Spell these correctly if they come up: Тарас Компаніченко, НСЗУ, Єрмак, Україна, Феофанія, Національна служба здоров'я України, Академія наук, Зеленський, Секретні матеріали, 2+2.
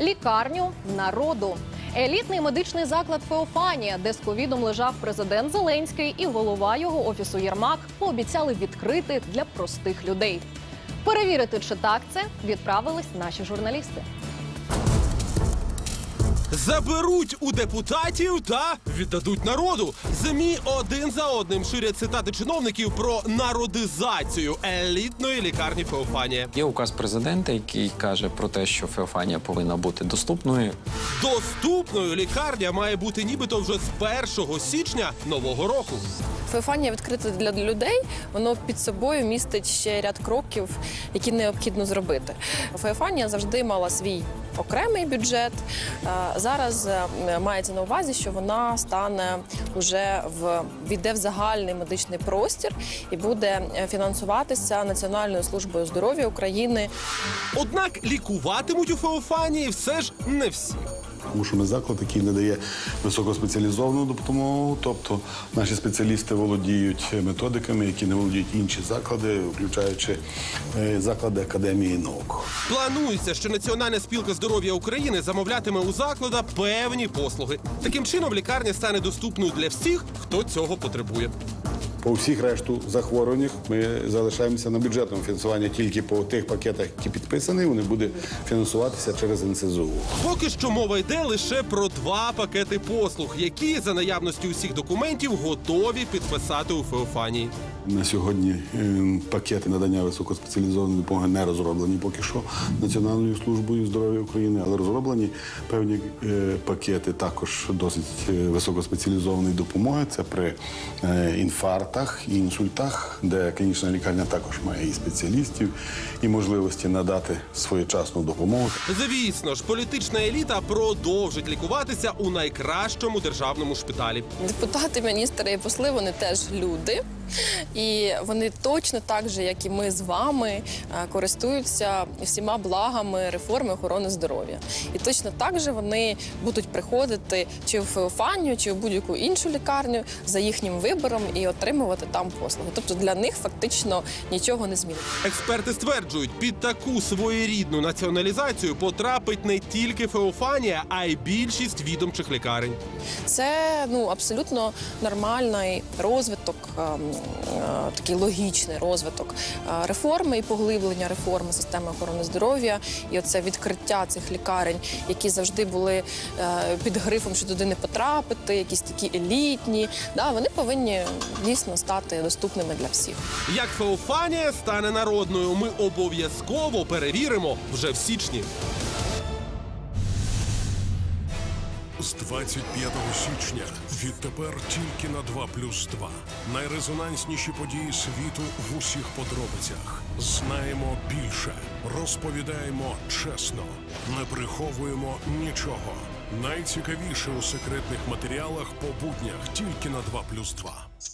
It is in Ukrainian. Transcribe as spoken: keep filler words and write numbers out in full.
лікарню народу. Елітний медичний заклад «Феофанія», де з ковідом лежав президент Зеленський і голова його офісу Єрмак, пообіцяли відкрити для простих людей. Перевірити, чи так це, відправились наші журналісти. Заберуть у депутатів та віддадуть народу. ЗМІ один за одним ширять цитати чиновників про народизацію елітної лікарні «Феофанія». Є указ президента, який каже про те, що «Феофанія» повинна бути доступною. Доступною лікарня має бути нібито вже з першого січня нового року. «Феофанія» відкрита для людей, воно під собою містить ще ряд кроків, які необхідно зробити. «Феофанія» завжди мала свій окремий бюджет. Зараз мається на увазі, що вона стане вже в війде в загальний медичний простір і буде фінансуватися Національною службою здоров'я України. Однак лікуватимуть у «Феофанії» все ж не всі. Тому що ми заклад, який надає високоспеціалізовану допомогу, тобто наші спеціалісти володіють методиками, які не володіють інші заклади, включаючи заклади Академії наук. Планується, що Національна спілка здоров'я України замовлятиме у заклада певні послуги. Таким чином лікарня стане доступною для всіх, хто цього потребує. По всіх решту захворювань ми залишаємося на бюджетному фінансуванні тільки по тих пакетах, які підписані, вони будуть фінансуватися через НСЗУ. Поки що мова йде лише про два пакети послуг, які за наявності усіх документів готові підписати у «Феофанії». На сьогодні пакети надання високоспеціалізованої допомоги не розроблені поки що Національною службою здоров'я України, але розроблені певні пакети також досить високоспеціалізованої допомоги. Це при інфарктах і інсультах, де клінічна лікарня також має і спеціалістів, і можливості надати своєчасну допомогу. Звісно ж, політична еліта продовжить лікуватися у найкращому державному шпиталі. Депутати, міністри і посли, вони теж люди. І вони точно так же, як і ми з вами, користуються всіма благами реформи охорони здоров'я. І точно так же вони будуть приходити чи в «Феофанію», чи в будь-яку іншу лікарню за їхнім вибором і отримувати там послуги. Тобто для них фактично нічого не змінить. Експерти стверджують, під таку своєрідну націоналізацію потрапить не тільки «Феофанія», а й більшість відомчих лікарень. Це ну, абсолютно нормальний розвиток, такий логічний розвиток реформи і поглиблення реформи системи охорони здоров'я. І оце відкриття цих лікарень, які завжди були під грифом, що туди не потрапити, якісь такі елітні. Вони повинні дійсно стати доступними для всіх. Як «Феофанія» стане народною, ми обов'язково перевіримо вже в січні. З двадцять п'ятого січня відтепер тільки на два плюс два. Найрезонансніші події світу в усіх подробицях. Знаємо більше, розповідаємо чесно, не приховуємо нічого. Найцікавіше у секретних матеріалах по буднях тільки на два плюс два.